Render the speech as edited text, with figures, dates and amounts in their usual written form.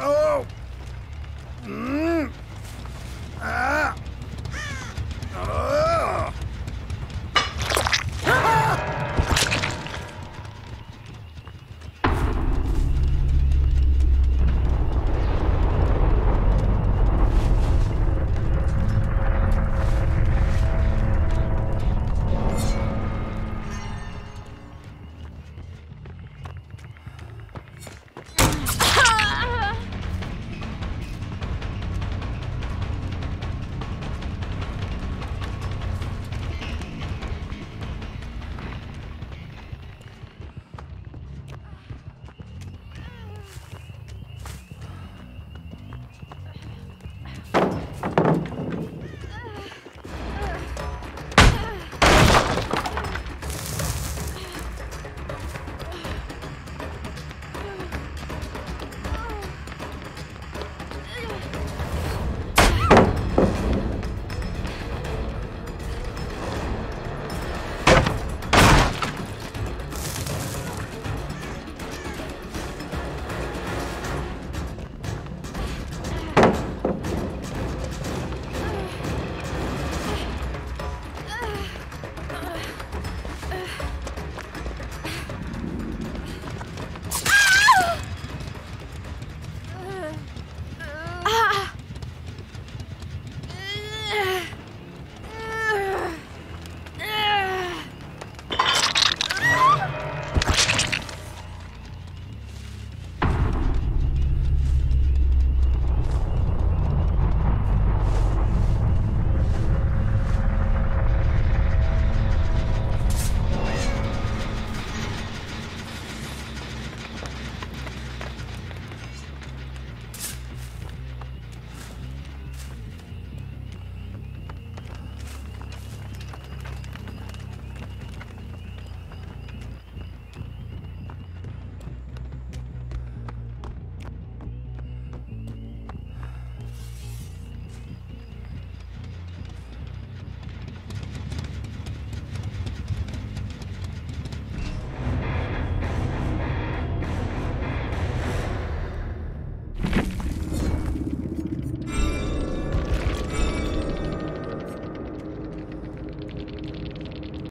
Oh.